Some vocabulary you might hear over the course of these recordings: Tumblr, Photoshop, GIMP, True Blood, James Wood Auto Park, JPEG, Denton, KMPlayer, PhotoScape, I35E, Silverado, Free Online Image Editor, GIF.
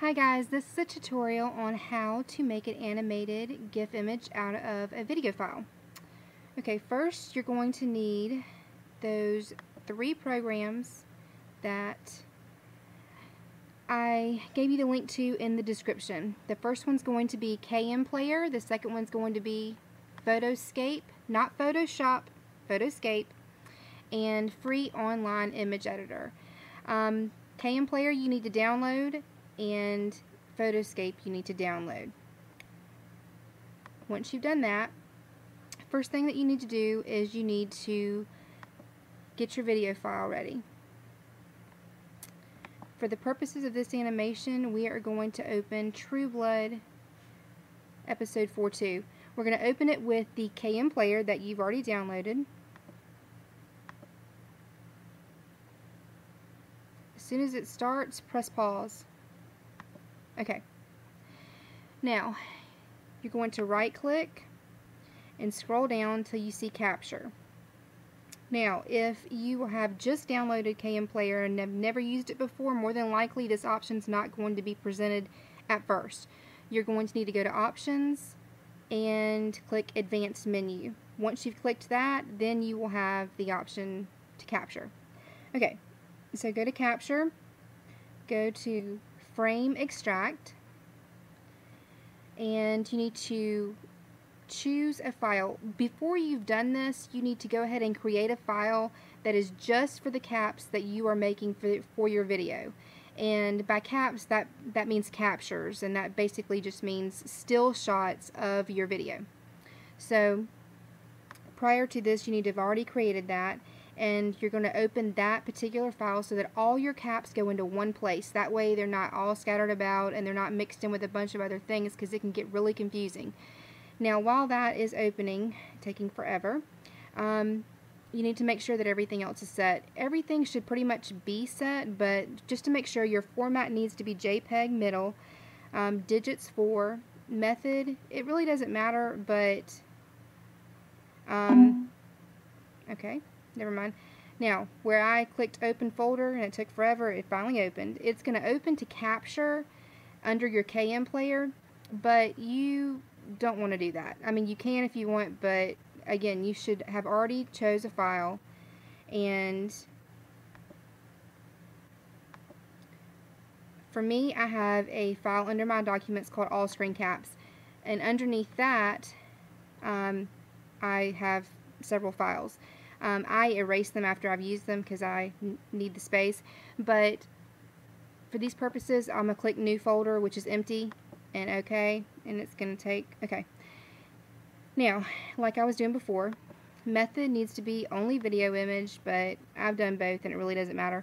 Hi guys, this is a tutorial on how to make an animated GIF image out of a video file. Okay, first you're going to need those three programs that I gave you the link to in the description. The first one's going to be KMPlayer, the second one's going to be PhotoScape, not Photoshop, PhotoScape, and Free Online Image Editor. KMPlayer you need to download, and PhotoScape you need to download. Once you've done that, first thing that you need to do is you need to get your video file ready. For the purposes of this animation, we are going to open True Blood Episode 4.2. We're going to open it with the KMPlayer that you've already downloaded. As soon as it starts, press pause. Okay, now you're going to right click and scroll down until you see capture. Now if you have just downloaded KMPlayer and have never used it before, more than likely this option's not going to be presented at first. You're going to need to go to options and click advanced menu. Once you've clicked that, then you will have the option to capture. Okay, so go to capture, go to frame extract, and you need to choose a file. Before you've done this, you need to go ahead and create a file that is just for the caps that you are making for your video. And by caps, that means captures, and that basically just means still shots of your video. So prior to this, you need to have already created that, and you're going to open that particular file so that all your caps go into one place. That way they're not all scattered about and they're not mixed in with a bunch of other things, because it can get really confusing. Now while that is opening, taking forever, you need to make sure that everything else is set. Everything should pretty much be set, but just to make sure, your format needs to be JPEG middle, digits 4, method, it really doesn't matter, but, okay. Never mind. Now, where I clicked open folder and it took forever, it finally opened. It's going to open to capture under your KMPlayer, but you don't want to do that. I mean, you can if you want, but again, you should have already chose a file, and for me, I have a file under my documents called All Screen Caps, and underneath that, I have several files. I erase them after I've used them because I need the space, but for these purposes I'm going to click new folder, which is empty, and OK, and it's going to take, OK. Now, like I was doing before, method needs to be only video image, but I've done both and it really doesn't matter,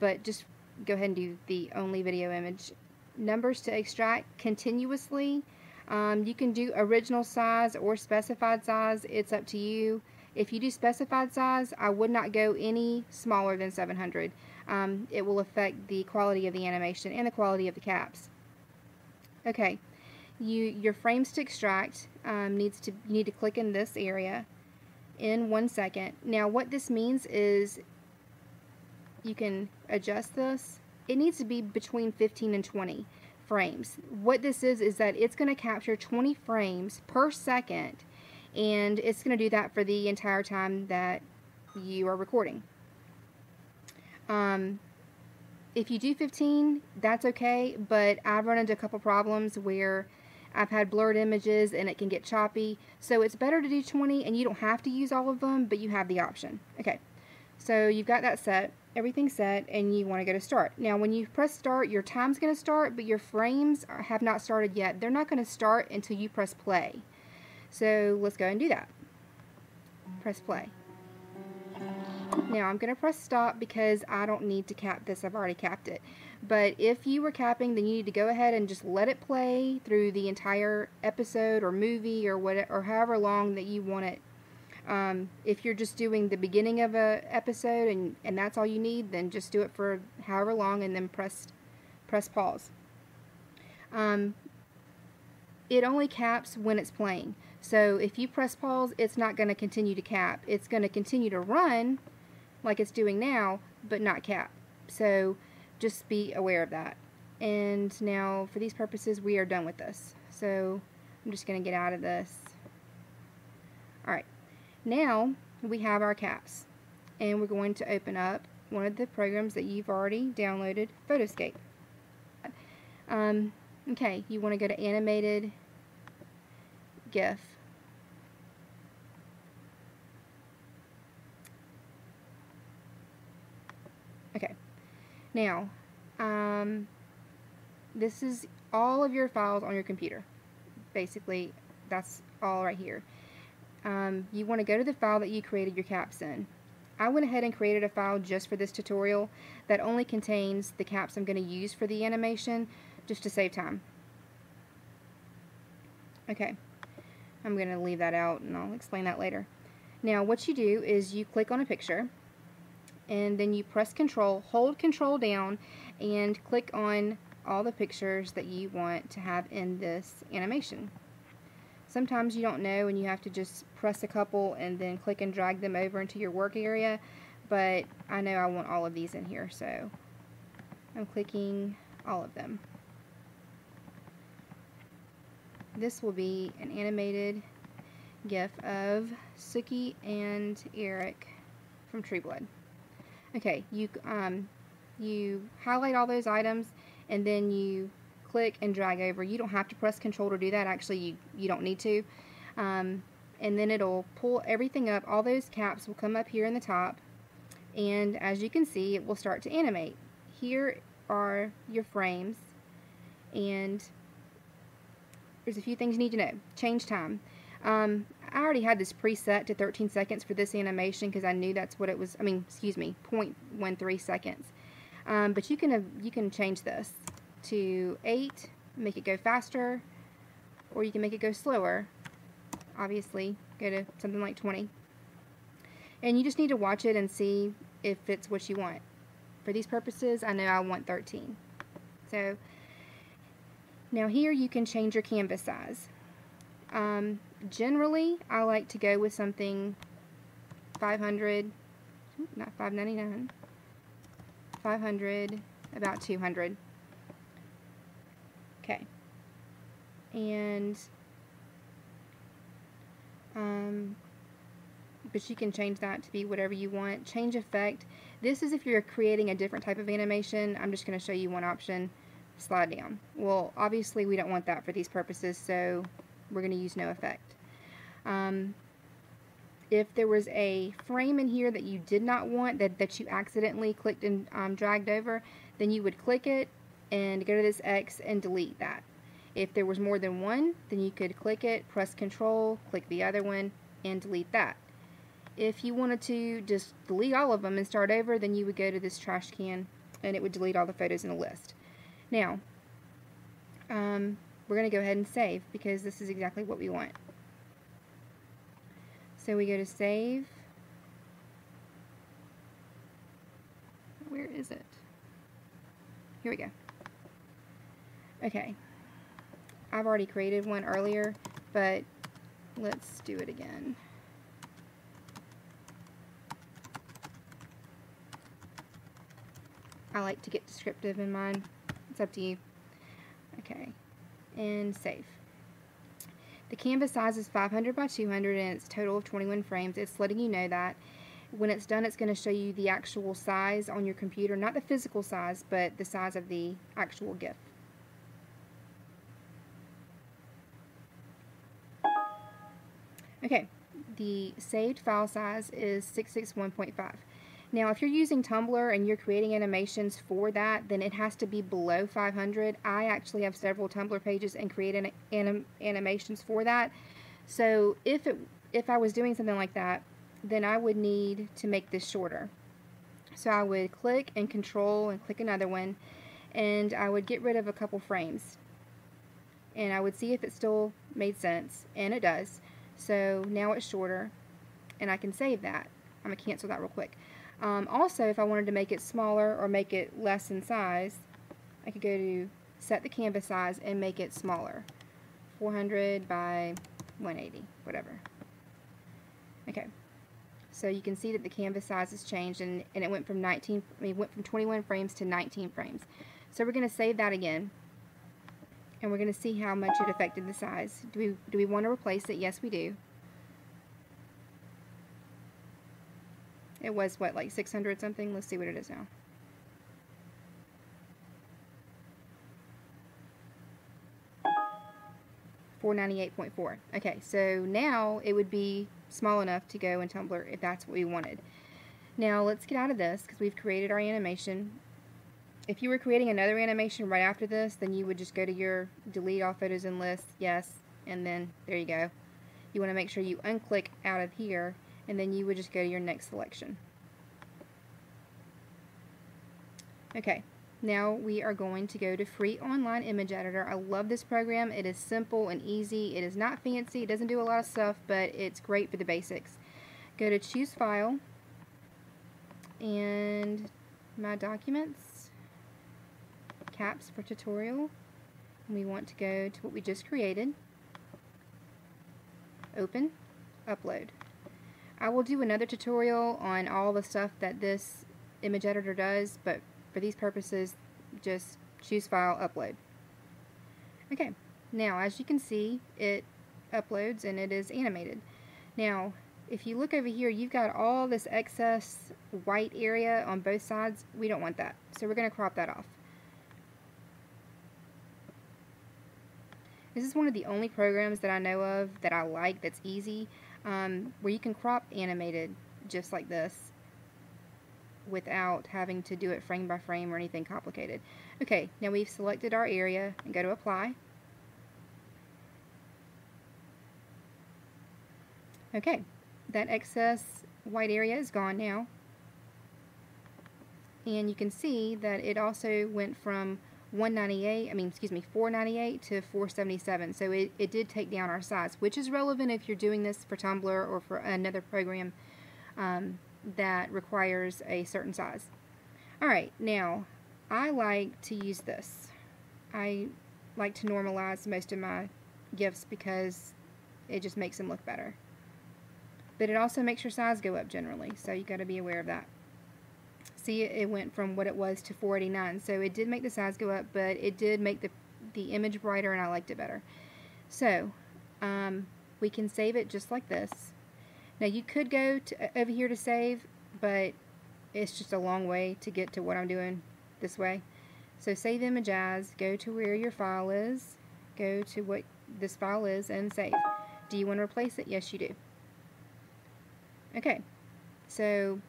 but just go ahead and do the only video image. Numbers to extract continuously. You can do original size or specified size, it's up to you. If you do specified size, I would not go any smaller than 700. It will affect the quality of the animation and the quality of the caps. Okay, your frames to extract you need to click in this area in 1 second. Now what this means is you can adjust this. It needs to be between 15 and 20 frames. What this is that it's going to capture 20 frames per second, and it's going to do that for the entire time that you are recording. If you do 15, that's okay, but I've run into a couple problems where I've had blurred images and it can get choppy, so it's better to do 20, and you don't have to use all of them, but you have the option. Okay, so you've got that set, everything's set, and you want to go to start. Now when you press start, your time's going to start, but your frames have not started yet. They're not going to start until you press play. So let's go and do that. Press play. Now I'm going to press stop because I don't need to cap this. I've already capped it. But if you were capping, then you need to go ahead and just let it play through the entire episode or movie or whatever, or however long that you want it. If you're just doing the beginning of a episode and that's all you need, then just do it for however long and then press pause. It only caps when it's playing. So if you press pause, it's not going to continue to cap. It's going to continue to run like it's doing now, but not cap. So just be aware of that. And now for these purposes we are done with this. So I'm just going to get out of this. Alright, now we have our caps, and we're going to open up one of the programs that you've already downloaded, PhotoScape. Okay, you want to go to animated GIF. Okay, now this is all of your files on your computer. Basically, that's all right here. You want to go to the file that you created your caps in. I went ahead and created a file just for this tutorial that only contains the caps I'm going to use for the animation, just to save time. Okay, I'm going to leave that out and I'll explain that later. Now what you do is you click on a picture and then you press Control, hold Control down, and click on all the pictures that you want to have in this animation. Sometimes you don't know and you have to just press a couple and then click and drag them over into your work area, but I know I want all of these in here, so I'm clicking all of them. This will be an animated GIF of Suki and Eric from True Blood. Okay, you highlight all those items and then you click and drag over. You don't have to press Control to do that. Actually, you don't need to. And then it'll pull everything up. All those caps will come up here in the top, and as you can see, it will start to animate. Here are your frames, and there's a few things you need to know. Change time. I already had this preset to 13 seconds for this animation because I knew that's what it was. I mean, excuse me, 0.13 seconds. But you can change this to 8, make it go faster, or you can make it go slower. Obviously, go to something like 20. And you just need to watch it and see if it's what you want. For these purposes, I know I want 13. So now here you can change your canvas size. Generally, I like to go with something 500, not 599, 500, about 200. Okay, and but you can change that to be whatever you want. Change effect. This is if you're creating a different type of animation. I'm just going to show you one option. Slide down. Well, obviously we don't want that for these purposes, so we're going to use no effect. If there was a frame in here that you did not want, that you accidentally clicked and dragged over, then you would click it and go to this X and delete that. If there was more than one, then you could click it, press Control, click the other one, and delete that. If you wanted to just delete all of them and start over, then you would go to this trash can and it would delete all the photos in the list. Now, we're going to go ahead and save because this is exactly what we want. So we go to save. Where is it? Here we go. Okay, I've already created one earlier, but let's do it again. I like to get descriptive in mine. It's up to you. Okay, and save. The canvas size is 500 by 200 and it's a total of 21 frames. It's letting you know that. When it's done, it's going to show you the actual size on your computer. Not the physical size, but the size of the actual GIF. Okay, the saved file size is 661.5. Now, if you're using Tumblr and you're creating animations for that, then it has to be below 500. I actually have several Tumblr pages and create animations for that. So if I was doing something like that, then I would need to make this shorter. So I would click and Control and click another one, and I would get rid of a couple frames. And I would see if it still made sense, and it does. So now it's shorter, and I can save that. I'm going to cancel that real quick. Also, if I wanted to make it smaller or make it less in size, I could go to set the canvas size and make it smaller. 400 by 180, whatever. Okay. So you can see that the canvas size has changed, and it went from 21 frames to 19 frames. So we're going to save that again, and we're going to see how much it affected the size. Do we want to replace it? Yes, we do. It was, what, like 600 something? Let's see what it is now. $498.4. Okay, so now it would be small enough to go in Tumblr if that's what we wanted. Now let's get out of this because we've created our animation. If you were creating another animation right after this, then you would just go to your delete all photos and lists, yes, and then there you go. You want to make sure you unclick out of here, and then you would just go to your next selection. Okay. Now we are going to go to Free Online Image Editor. I love this program. It is simple and easy. It is not fancy. It doesn't do a lot of stuff, but it's great for the basics. Go to Choose File and My Documents, Caps for Tutorial. And we want to go to what we just created. Open, Upload. I will do another tutorial on all the stuff that this image editor does, but for these purposes, just choose File, Upload. Okay, now as you can see, it uploads and it is animated. Now, if you look over here, you've got all this excess white area on both sides. We don't want that, so we're going to crop that off. This is one of the only programs that I know of that I like that's easy, where you can crop animated just like this, without having to do it frame by frame or anything complicated. Okay, now we've selected our area and go to Apply. Okay, that excess white area is gone now. And you can see that it also went from 498 to 477. So it did take down our size, which is relevant if you're doing this for Tumblr or for another program that requires a certain size. Alright, now I like to use this. I like to normalize most of my GIFs because it just makes them look better. But it also makes your size go up generally, so you got to be aware of that. See, it went from what it was to 489, so it did make the size go up, but it did make the image brighter and I liked it better. So, we can save it just like this. Now you could go to, over here to save, but it's just a long way to get to what I'm doing this way. So save image as, go to where your file is, go to what this file is and save. Do you want to replace it? Yes, you do. Okay, so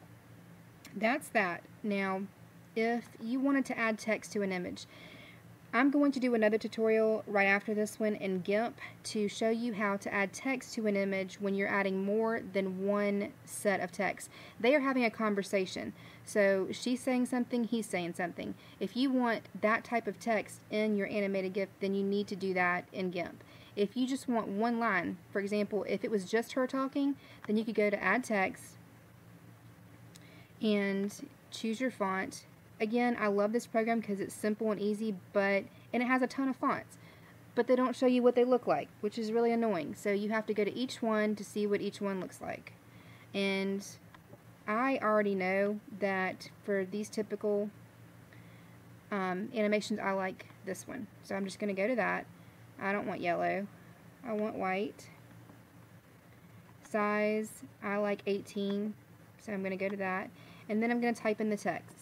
that's that. Now if you wanted to add text to an image, I'm going to do another tutorial right after this one in GIMP to show you how to add text to an image when you're adding more than one set of text. They are having a conversation. So she's saying something, he's saying something. If you want that type of text in your animated GIF, then you need to do that in GIMP. If you just want one line, for example, if it was just her talking, then you could go to Add Text and choose your font. Again, I love this program because it's simple and easy, and it has a ton of fonts, but they don't show you what they look like, which is really annoying. So you have to go to each one to see what each one looks like. And I already know that for these typical animations, I like this one. So I'm just going to go to that. I don't want yellow. I want white. Size, I like 18. So I'm going to go to that. And then I'm going to type in the text.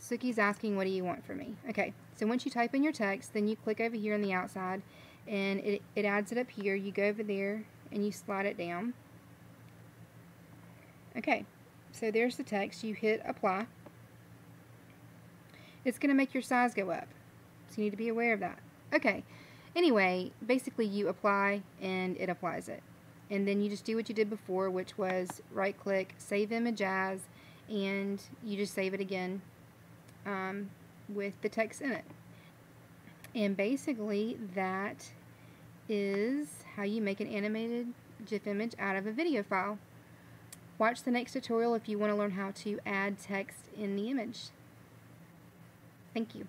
Suki's asking, what do you want from me? Okay, so once you type in your text, then you click over here on the outside, and it adds it up here. You go over there, and you slide it down. Okay, so there's the text. You hit Apply. It's going to make your size go up, so you need to be aware of that. Okay, anyway, basically you apply, and it applies it. And then you just do what you did before, which was right-click, Save Image As, and you just save it again. With the text in it. And basically that is how you make an animated GIF image out of a video file. Watch the next tutorial if you want to learn how to add text in the image. Thank you.